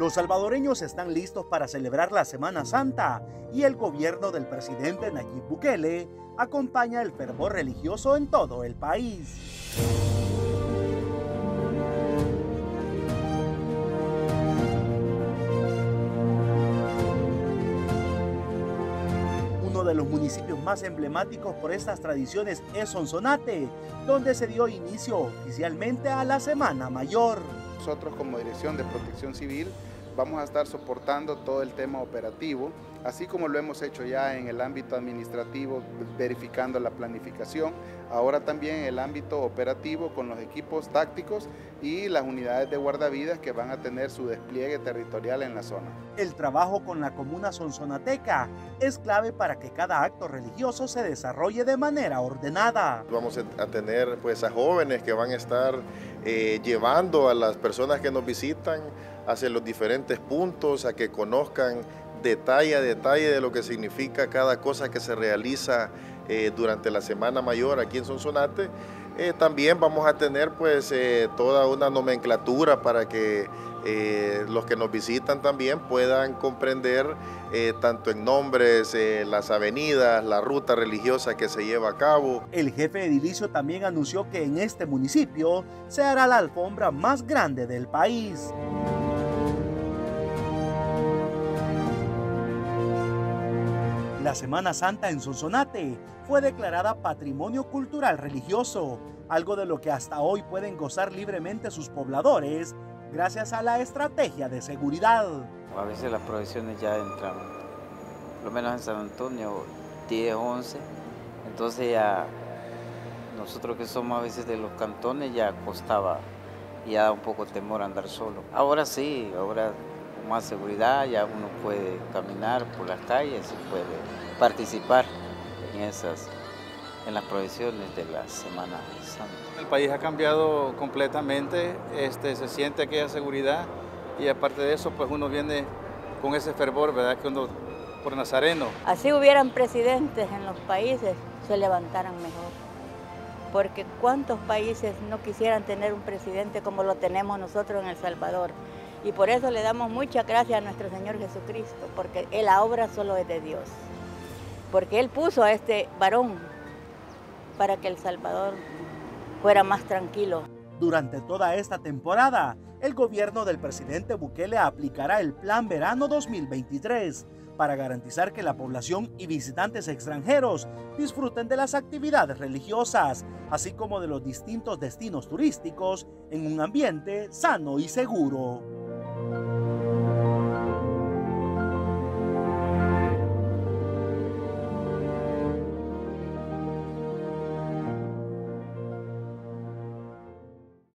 Los salvadoreños están listos para celebrar la Semana Santa y el gobierno del presidente Nayib Bukele acompaña el fervor religioso en todo el país. Uno de los municipios más emblemáticos por estas tradiciones es Sonsonate, donde se dio inicio oficialmente a la Semana Mayor. Nosotros como Dirección de Protección Civil vamos a estar soportando todo el tema operativo, así como lo hemos hecho ya en el ámbito administrativo, verificando la planificación, ahora también en el ámbito operativo con los equipos tácticos y las unidades de guardavidas que van a tener su despliegue territorial en la zona. El trabajo con la comuna sonsonateca es clave para que cada acto religioso se desarrolle de manera ordenada. Vamos a tener pues a jóvenes que van a estar llevando a las personas que nos visitan hacia los diferentes puntos, a que conozcan detalle a detalle de lo que significa cada cosa que se realiza durante la Semana Mayor aquí en Sonsonate. También vamos a tener pues toda una nomenclatura para que los que nos visitan también puedan comprender tanto en nombres, las avenidas, la ruta religiosa que se lleva a cabo. El jefe edilicio también anunció que en este municipio se hará la alfombra más grande del país. La Semana Santa en Sonsonate fue declarada Patrimonio Cultural Religioso, algo de lo que hasta hoy pueden gozar libremente sus pobladores gracias a la estrategia de seguridad. A veces las procesiones ya entran, por lo menos en San Antonio, 10, 11, entonces ya nosotros que somos a veces de los cantones ya costaba, ya da un poco temor andar solo. Ahora sí, ahora más seguridad, ya uno puede caminar por las calles y puede participar en las procesiones de la Semana Santa. El país ha cambiado completamente, se siente aquella seguridad y aparte de eso pues uno viene con ese fervor, ¿verdad? Que uno por Nazareno. Así hubieran presidentes en los países, se levantaran mejor, porque cuántos países no quisieran tener un presidente como lo tenemos nosotros en El Salvador. Y por eso le damos muchas gracias a nuestro Señor Jesucristo, porque la obra solo es de Dios. Porque Él puso a este varón para que El Salvador fuera más tranquilo. Durante toda esta temporada, el gobierno del presidente Bukele aplicará el Plan Verano 2023 para garantizar que la población y visitantes extranjeros disfruten de las actividades religiosas, así como de los distintos destinos turísticos en un ambiente sano y seguro.